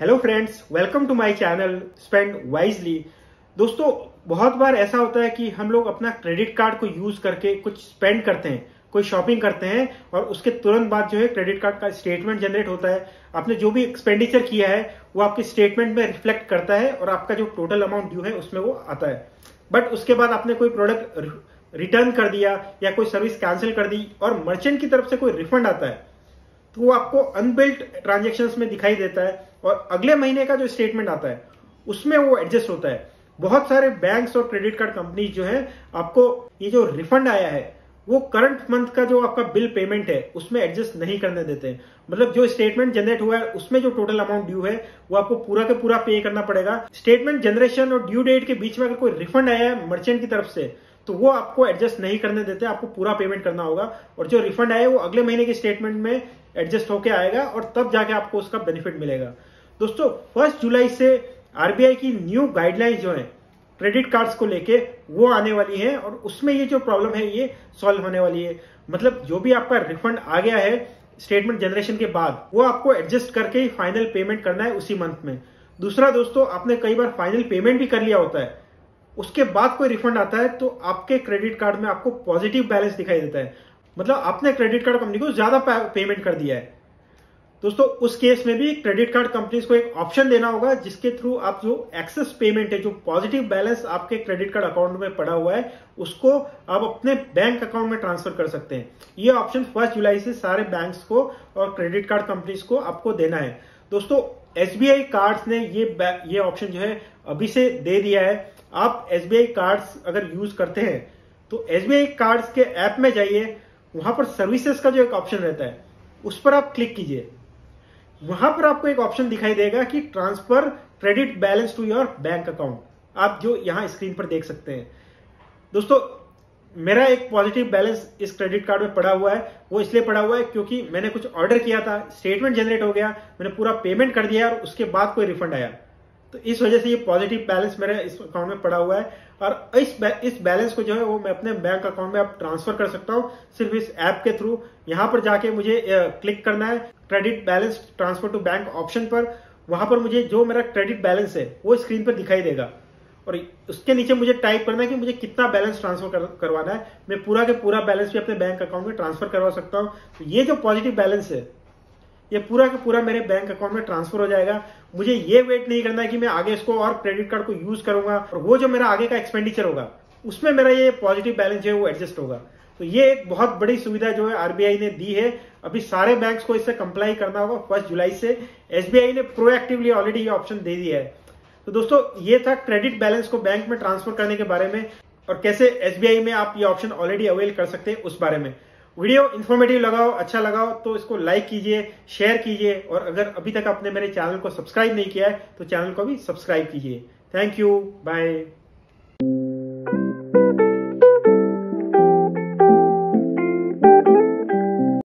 Hello friends, welcome to my channel spend wisely. दोस्तों, बहुत बार ऐसा होता है कि हम लोग अपना क्रेडिट कार्ड को यूज करके कुछ स्पेंड करते हैं, कोई शॉपिंग करते हैं और उसके तुरंत बाद जो है क्रेडिट कार्ड का स्टेटमेंट जनरेट होता है। आपने जो भी एक्सपेंडिचर किया है वो आपके स्टेटमेंट में रिफ्लेक्ट करता है और आपका जो टोटल अमाउंट ड्यू है उसमें वो आता है। बट उसके बाद आपने कोई प्रोडक्ट रिटर्न कर दिया या कोई सर्विस कैंसिल कर दी और मर्चेंट की तरफ से कोई रिफंड आता है तो वो आपको अनबिल्ड ट्रांजेक्शन्स में दिखाई देता है और अगले महीने का जो स्टेटमेंट आता है उसमें वो एडजस्ट होता है। बहुत सारे बैंक्स और क्रेडिट कार्ड कंपनीज जो है आपको ये जो रिफंड आया है वो करंट मंथ का जो आपका बिल पेमेंट है उसमें एडजस्ट नहीं करने देते हैं। मतलब जो स्टेटमेंट जनरेट हुआ है उसमें जो टोटल अमाउंट ड्यू है वो आपको पूरा का पूरा पे करना पड़ेगा। स्टेटमेंट जनरेशन और ड्यू डेट के बीच में अगर कोई रिफंड आया है मर्चेंट की तरफ से तो वो आपको एडजस्ट नहीं करने देते, आपको पूरा पेमेंट करना होगा और जो रिफंड आया है वो अगले महीने के स्टेटमेंट में एडजस्ट होके आएगा और तब जाके आपको उसका बेनिफिट मिलेगा। दोस्तों, 1 जुलाई से आरबीआई की न्यू गाइडलाइंस जो है क्रेडिट कार्ड्स को लेके वो आने वाली है और उसमें ये जो प्रॉब्लम है ये सॉल्व होने वाली है। मतलब जो भी आपका रिफंड आ गया है स्टेटमेंट जनरेशन के बाद वो आपको एडजस्ट करके ही फाइनल पेमेंट करना है उसी मंथ में। दूसरा दोस्तों, आपने कई बार फाइनल पेमेंट भी कर लिया होता है, उसके बाद कोई रिफंड आता है तो आपके क्रेडिट कार्ड में आपको पॉजिटिव बैलेंस दिखाई देता है। मतलब आपने क्रेडिट कार्ड कंपनी को ज्यादा पेमेंट कर दिया है। दोस्तों, उस केस में भी क्रेडिट कार्ड कंपनीज को एक ऑप्शन देना होगा जिसके थ्रू आप जो एक्सेस पेमेंट है, जो पॉजिटिव बैलेंस आपके क्रेडिट कार्ड अकाउंट में पड़ा हुआ है, उसको आप अपने बैंक अकाउंट में ट्रांसफर कर सकते हैं। ये ऑप्शन 1 जुलाई से सारे बैंक्स को और क्रेडिट कार्ड कंपनीज को आपको देना है। दोस्तों, एसबीआई कार्ड्स ने ये ऑप्शन जो है अभी से दे दिया है। आप एसबीआई कार्ड्स अगर यूज करते हैं तो एसबीआई कार्ड्स के ऐप में जाइए, वहां पर सर्विसेज का जो एक ऑप्शन रहता है उस पर आप क्लिक कीजिए। वहां पर आपको एक ऑप्शन दिखाई देगा कि transfer credit balance to your bank account, आप जो यहां स्क्रीन पर देख सकते हैं। दोस्तों, मेरा एक पॉजिटिव बैलेंस इस क्रेडिट कार्ड में पड़ा हुआ है, वो इसलिए पड़ा हुआ है क्योंकि मैंने कुछ ऑर्डर किया था, स्टेटमेंट जनरेट हो गया, मैंने पूरा पेमेंट कर दिया और उसके बाद कोई रिफंड आया तो इस वजह से ये पॉजिटिव बैलेंस मेरे इस अकाउंट में पड़ा हुआ है और इस बैलेंस को जो है वो मैं अपने बैंक अकाउंट में आप ट्रांसफर कर सकता हूँ सिर्फ इस ऐप के थ्रू। यहाँ पर जाके मुझे क्लिक करना है credit balance transfer to bank option पर। वहां पर मुझे जो मेरा क्रेडिट बैलेंस है वो स्क्रीन पर दिखाई देगा और उसके नीचे मुझे टाइप करना है कि मुझे कितना बैलेंस ट्रांसफर करवाना है। मैं पूरा के पूरा बैलेंस भी अपने बैंक अकाउंट में ट्रांसफर करवा सकता हूँ। तो ये जो पॉजिटिव बैलेंस है ये पूरा का पूरा मेरे बैंक अकाउंट में ट्रांसफर हो जाएगा। मुझे ये वेट नहीं करना है कि मैं आगे इसको और क्रेडिट कार्ड को यूज करूंगा और वो जो मेरा आगे का एक्सपेंडिचर होगा उसमें मेरा ये पॉजिटिव बैलेंस जो है वो एडजस्ट होगा। तो ये एक बहुत बड़ी सुविधा जो है आरबीआई ने दी है। अभी सारे बैंक्स को इससे कंप्लाई करना होगा 1 जुलाई से। एसबीआई ने प्रोएक्टिवली ऑलरेडी ये ऑप्शन दे दिया है। तो दोस्तों, ये था क्रेडिट बैलेंस को बैंक में ट्रांसफर करने के बारे में और कैसे एसबीआई में आप ये ऑप्शन ऑलरेडी अवेल कर सकते हैं उस बारे में। वीडियो इन्फॉर्मेटिव लगाओ, अच्छा लगाओ तो इसको लाइक कीजिए, शेयर कीजिए और अगर अभी तक आपने मेरे चैनल को सब्सक्राइब नहीं किया है तो चैनल को भी सब्सक्राइब कीजिए। Thank you, bye.